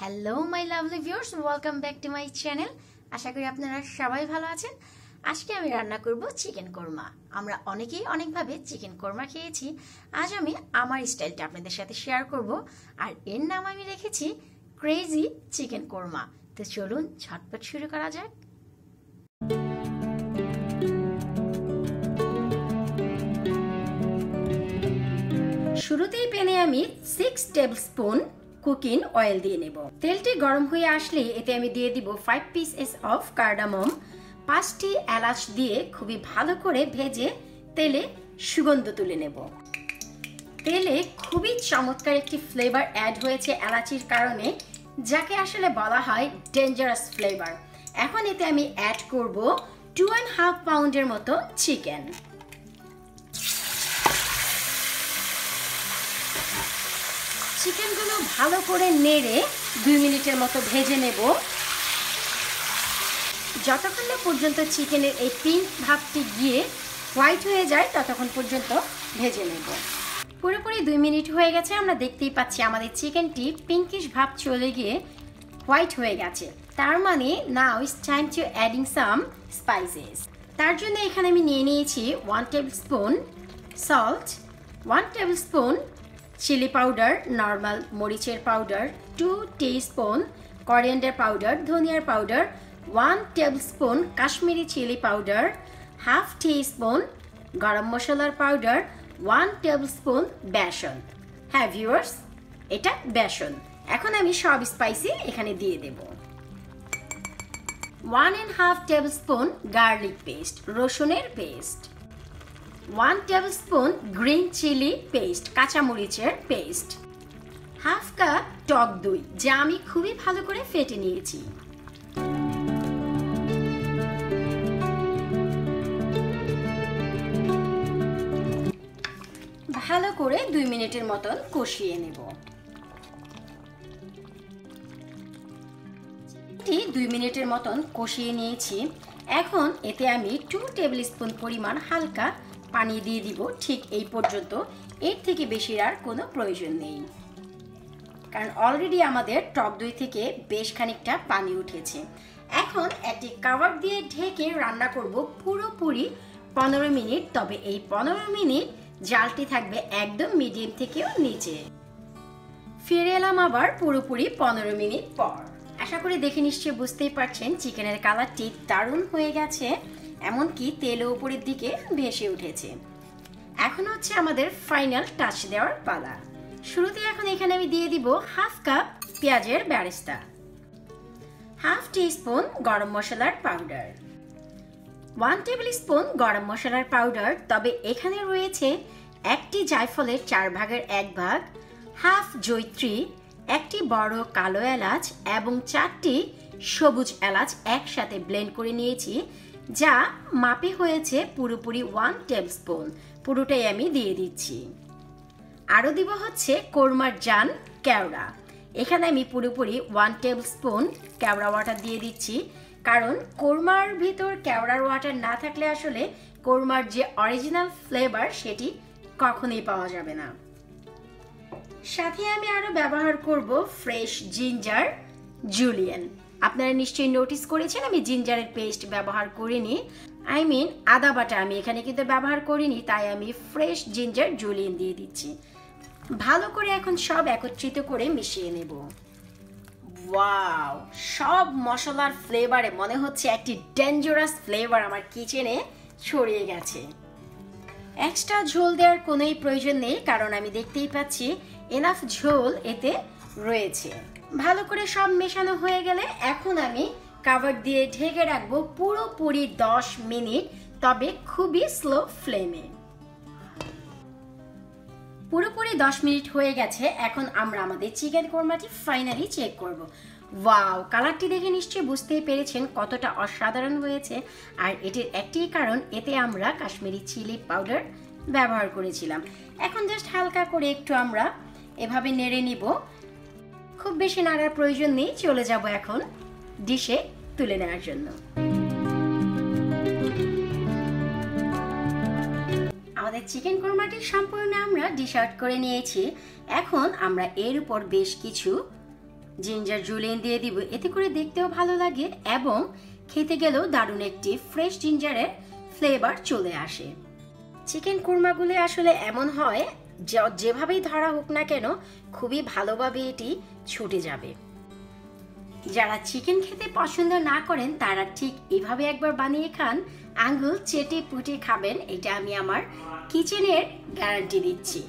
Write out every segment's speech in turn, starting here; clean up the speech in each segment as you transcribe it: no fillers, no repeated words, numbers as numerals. Hello my lovely viewers, welcome back to my channel. আশা করি আপনারা সবাই ভালো আছেন। আজকে আমি রান্না করব চিকেন কোরমা। আমরা অনেকেই অনেক ভাবে চিকেন কোরমা খেয়েছি। আজ আমি আমার স্টাইলটা আপনাদের সাথে শেয়ার করব আর এর নাম আমি রেখেছি ক্রেজি চিকেন কোরমা। তো চলুন ঝটপট শুরু করা যাক। শুরুতেই প্যানে আমি 6 টেবিলস্পুন কুকিং অয়েল দিয়ে নেব। তেলটি গরম হয়ে আসলে এতে আমি দিয়ে দিব 5 পিসেস অফ কার্ডামম, 5টি এলাচ দিয়ে খুবই ভালো করে ভেজে তেলে সুগন্ধ তুলে নেব। তেলে খুবই চমৎকার একটি ফ্লেভার অ্যাড হয়েছে এলাচির কারণে, যাকে আসলে বলা হয় ডেঞ্জারাস ফ্লেভার। এখন এতে আমি অ্যাড করব 2.5 পাউন্ডের মতো চিকেন। চিকেনগুলো ভালো করে নেড়ে 2 মিনিটের মতো ভেজে নেব। যতক্ষণ না পর্যন্ত চিকেনের এই পিঙ্ক ভাবটি গিয়ে হোয়াইট হয়ে যায় ততক্ষণ পর্যন্ত ভেজে নেব। পুরোপুরি 2 মিনিট হয়ে গেছে, আমরা দেখতেই পাচ্ছি আমাদের চিকেনটি পিঙ্কিশ ভাব চলে গিয়ে হোয়াইট হয়ে গেছে। তার মানে now it's time to adding some spices. তার জন্য এখানে আমি নিয়ে নিয়েছি 1 tablespoon salt, 1 tablespoon chilli powder, normal মরিচের পাউডার, 2 টিস্পুন করিয়েন্ডার পাউডার, ধনিয়ার powder, 1 tablespoon Kashmiri chilli powder, 1/2 teaspoon গরম মশলার পাউডার, 1 টেবিলস্পুন বেসন। হ্যাঁ ভিউয়ার্স, এটা বেসন। এখন আমি সব স্পাইসি এখানে দিয়ে দেব। 1.5 টেবিলস্পুন গার্লিক পেস্ট, রসুনের paste, 1 tablespoon green chilli paste, কাঁচামরিচের পেস্ট, 1/2 কাপ টক দই যা আমি খুবই ভালো করে ফেটে নিয়েছি, 2 মিনিটের মতন কষিয়ে নেব। 2 মিনিটের মতন কষিয়ে নিয়েছি। এখন এতে আমি 2 টেবিলস্পুন পরিমাণ হালকা পানি দিয়ে দিব, ঠিক এই পর্যন্ত, এর থেকে বেশি আর কোনো প্রয়োজন নেই, কারণ অলরেডি আমাদের টক দই থেকে বেশ খানিকটা পানি উঠেছে। এখন একটি কভার দিয়ে ঢেকে রান্না করব পুরোপুরি 15 মিনিট। তবে এই 15 মিনিট জালটি থাকবে একদম মিডিয়াম থেকেও নিচে। ফিরে এলাম আবার পুরোপুরি 15 মিনিট পর। আশা করি দেখে নিশ্চয়ই বুঝতেই পারছেন চিকেনের কালারটি দারুণ হয়ে গেছে, এমনকি তেলও উপরের দিকে ভেসে উঠেছে। এখন হচ্ছে আমাদের ফাইনাল টাচ দেওয়ার পালা। শুরুতে এখন এখানে আমি দিয়ে দিব 1/2 কাপ পেঁয়াজের বেরেস্তা, 1/2 টিস্পুন গরম মশলার পাউডার, 1 টেবিলস্পুন গরম মশলার পাউডার। তবে এখানে রয়েছে 1টি জায়ফলের 1/4 ভাগ, 1/2 জয়ত্রী, 1টি বড় কালো এলাচ এবং 4টি সবুজ এলাচ একসাথে ব্লেন্ড করে নিয়েছি, যা মাপে হয়েছে পুরোপুরি 1 টেবিলস্পুন। পুরোটাই আমি দিয়ে দিচ্ছি। আরও দিব হচ্ছে কোরমার জান কেওড়া। এখানে আমি পুরোপুরি 1 টেবিলস্পুন কেওড়া ওয়াটার দিয়ে দিচ্ছি, কারণ কোরমার ভিতর কেওড়ার ওয়াটার না থাকলে আসলে কোরমার যে অরিজিনাল ফ্লেভার সেটি কখনোই পাওয়া যাবে না। সাথে আমি আরও ব্যবহার করব ফ্রেশ জিঞ্জার জুলিয়েন। আপনারা নিশ্চয়ই নোটিস করেছেন আমি জিঞ্জারের পেস্ট ব্যবহার করিনি, আদা বাটা আমি এখানে কিন্তু ব্যবহার করিনি, তাই আমি ফ্রেশ জিঞ্জার জুলিয়েন দিয়ে দিচ্ছি। ভালো করে এখন সব একত্রিত করে মিশিয়ে নেব। ওয়াও, সব মশলার ফ্লেভারে মনে হচ্ছে একটি ডেঞ্জারাস ফ্লেভার আমার কিচেনে ছড়িয়ে গেছে। এক্সট্রা ঝোল দেওয়ার কোনোই প্রয়োজন নেই, কারণ আমি দেখতেই পাচ্ছি এনাফ ঝোল এতে রয়েছে। ভালো করে সব মেশানো হয়ে গেলে এখন আমি কভার দিয়ে ঢেকে রাখবো পুরোপুরি 10 মিনিট, তবে খুবই স্লো ফ্লেমে। পুরোপুরি 10 মিনিট হয়ে গেছে। এখন আমরা আমাদের চিকেন কোরমাটি ফাইনালি চেক করব। ওয়াও, কালারটি দেখে নিশ্চয়ই বুঝতেই পেরেছেন কতটা অসাধারণ হয়েছে, আর এটির একটি কারণ এতে আমরা কাশ্মীরি চিলি পাউডার ব্যবহার করেছিলাম। এখন জাস্ট হালকা করে একটু আমরা এভাবে নেড়ে নিব, খুব বেশি নাড়ার প্রয়োজন নেই। চলে যাব এখন ডিশে তুলে নেওয়ার জন্য। আমাদের চিকেন কোরমাটি সম্পূর্ণ আমরা ডিশ আউট করে নিয়েছি। এখন আমরা এর উপর বেশ কিছু জিঞ্জার জুলেন দিয়ে দিব, এতে করে দেখতেও ভালো লাগে এবং খেতে গেলেও দারুণ একটি ফ্রেশ জিঞ্জারের ফ্লেভার চলে আসে। চিকেন কুরমাগুলি আসলে এমন হয় যেভাবেই ধরা হোক না কেন খুবই ভালোভাবে এটি ছুটে যাবে। যারা চিকেন খেতে পছন্দ না করেন তারা ঠিক এভাবে একবার বানিয়ে খান, আঙুল চেটে পুটে খাবেন, এটা আমি আমার কিচেনের গ্যারান্টি দিচ্ছি।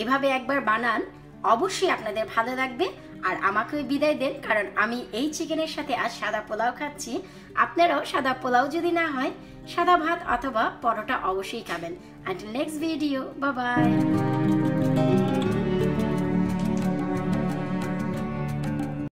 এভাবে একবার বানান, অবশ্যই আপনাদের ভালো লাগবে। আর আমাকে বিদায় দেন, কারণ আমি এই চিকেনের সাথে আজ সাদা পোলাও খাচ্ছি। আপনারাও সাদা পোলাও যদি না হয় সাদা ভাত অথবা পরোটা অবশ্যই খাবেন। Until next video, bye by.